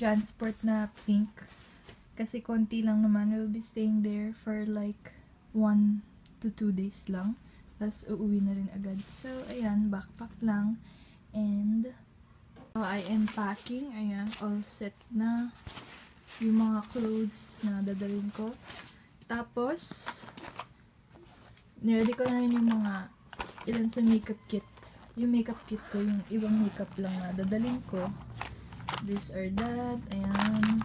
Jansport na pink. Kasi konti lang naman. We'll be staying there for like 1 to 2 days lang. Tapos uuwi na rin agad. So, ayan. Backpack lang. And so I am packing. Ayan. All set na. Yung mga clothes na dadalhin ko. Tapos, niready ko na rin yung mga ilan sa makeup kit. Yung makeup kit ko, yung ibang makeup lang na dadalhin ko. This or that. Ayan.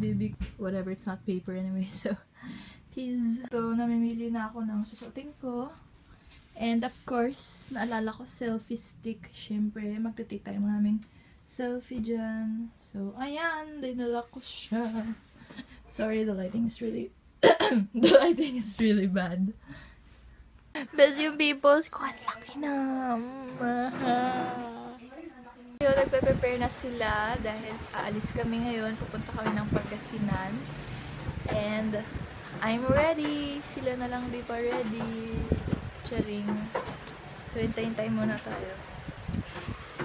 Baby, whatever. It's not paper anyway. So, please. So, namimili na ako ng susuotin ko. And of course, naalala ko selfie stick. Siyempre, magte-take tayo maraming selfie dyan. So, ayan. Dinala ko siya. Sorry, the lighting is really the lighting is really bad. Best yung peoples ko, ang laki na. Ngayon, nagpe-prepare na sila dahil aalis kami ngayon. Pupunta kami ng Panggasinan. And I'm ready. Sila na lang di pa ready. Charing. So, hintayin muna tayo.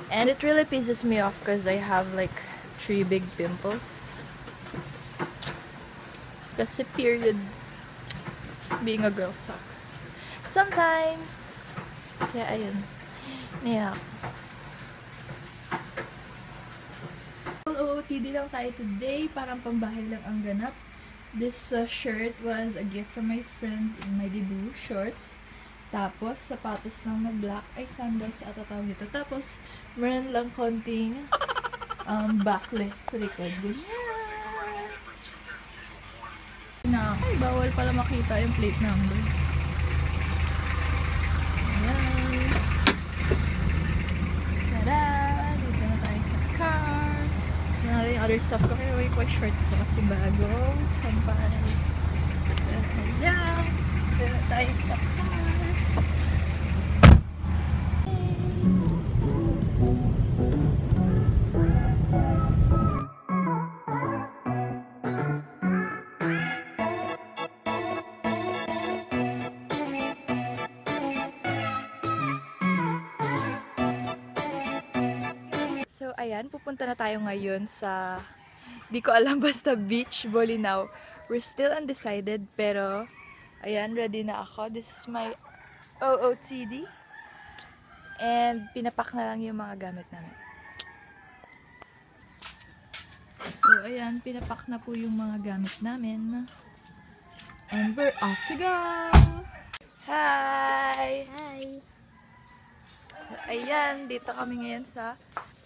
And it really pisses me off because I have like 3 big pimples. Kasi period, being a girl sucks. Sometimes. Kaya ayun. Yeah. OOTD lang tayo today. Parang pambahay lang ang ganap. This shirt was a gift from my friend in my debut shorts. Tapos, sapatos lang na black. Ay, sandals at atawag dito. Tapos, meron lang konting backless record. Yeah. Ay, bawal pala makita yung plate number. Other stuff ko. Pero wait, quite short ko kasi bago. Sampal. So, ayan. Dito tayo sa car. So, ayan, pupunta na tayo ngayon sa, di ko alam, basta beach, Bolinao. We're still undecided, pero, ayan, ready na ako. This is my OOTD. And, pinapack na lang yung mga gamit namin. So, ayan, pinapack na po yung mga gamit namin. And we're off to go! Hi! Hi! So, ayan, dito kami ngayon sa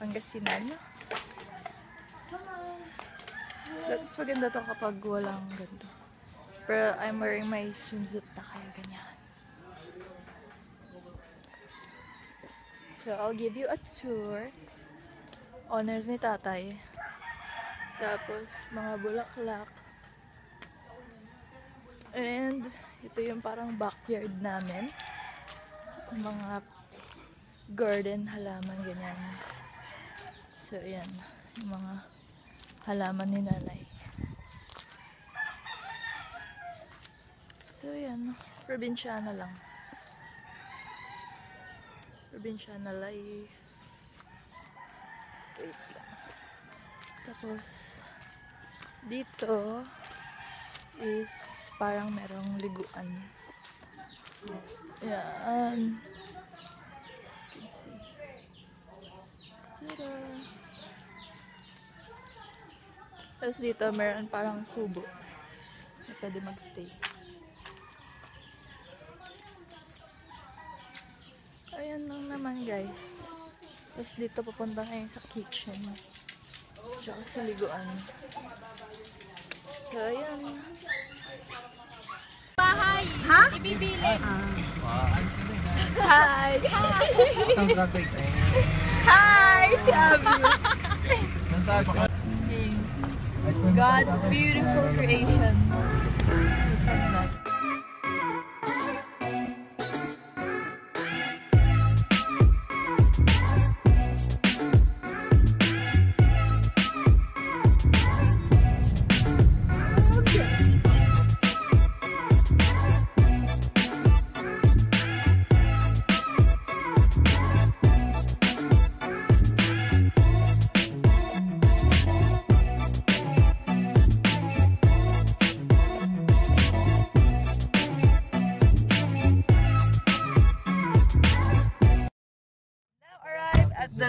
Panggasinan. Mas maganda to kapag walang ganito. Pero I'm wearing my swimsuit na kaya ganyan. So I'll give you a tour. Honor ni tatay. Tapos mga bulaklak. And ito yung parang backyard namin. Mga garden, halaman, ganyan. So, ayan. Yung mga halaman ni nanay. So, ayan. Probinsyana lang. Probinsyana life. Wait lang. Tapos, dito is parang merong liguan. Ayan. You can see. Ta-da! Tapos dito, meron parang kubo na pwede mag-stay. Ayan lang naman, guys. Tapos dito, papunta ngayon sa kitchen. Tsaka sa liguan. So, ayan. Bahay! Ha? Ibibili! Ayos na rin, ha? Hi! Hi! Si Abby! Saan tayo pa? God's beautiful creation.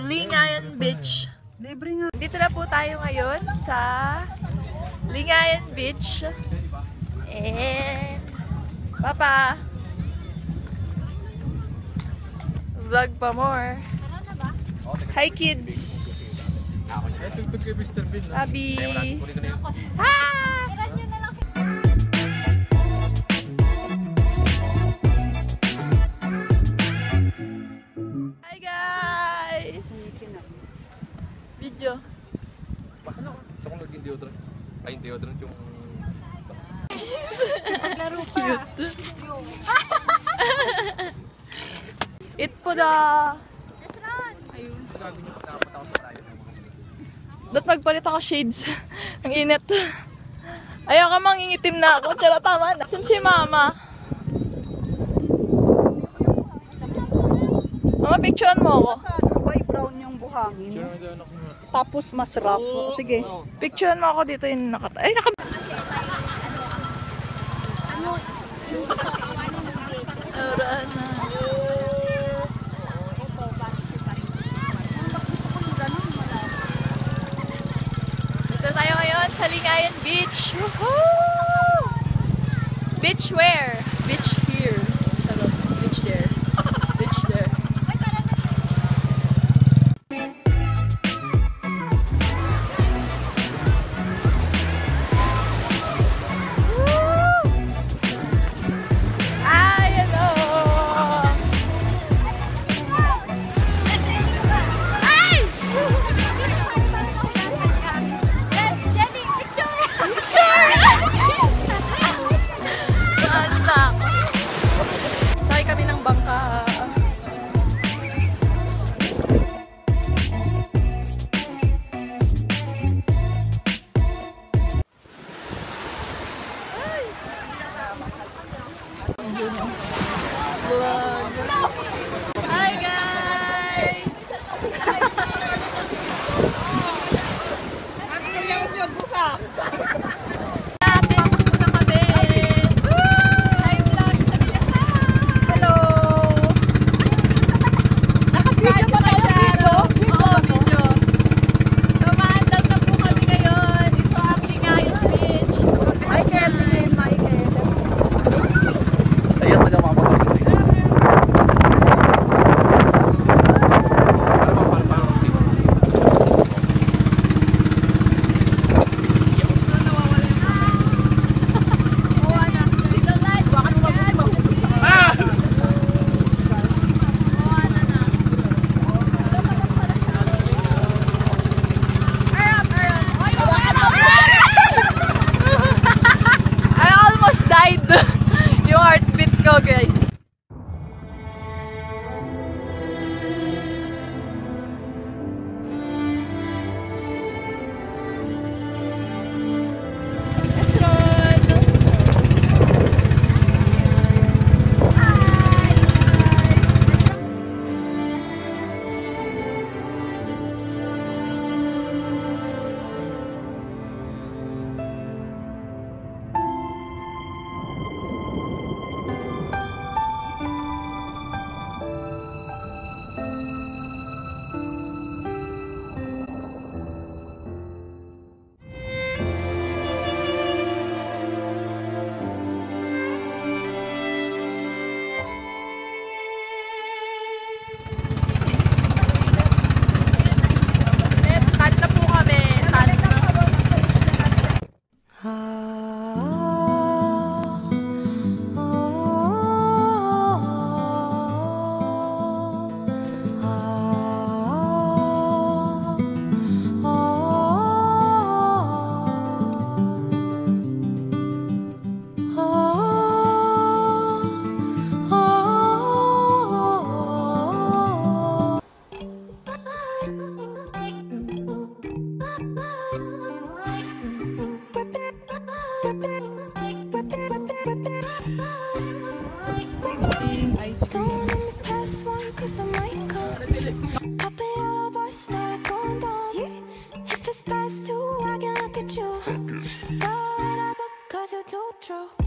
Lingayen Beach. Dito na po tayo ngayon sa Lingayen Beach. And Papa, vlog pa more. Hi kids. Abi. Ah! Hi guys. Video. Paano? Sa kung naging deodorant. Ay, deodorant yung paglaro pa. It po da. Ayun. Ba't magpalit ako shades? Ang init. Ayoko mangingitim na ako. Tsara, tama na. Saan si Mama? Mama, picturean mo ako. May brown yung buhangin. Tapos mas rough. Sige. Picturean mo ako dito yung nakata... Ay, nakata... Lingayen Beach. Woohoo! Beach where? Beach here. Beach there. Beach there. Woo! Ay, hello! Ay! Hi guys! Hello! Naka-video pa tayo dito? Oo, video. Dumaan lang na po kami ngayon. Dito ang Lingayen Beach. Michael. Ayan mo daw mga go guys. True.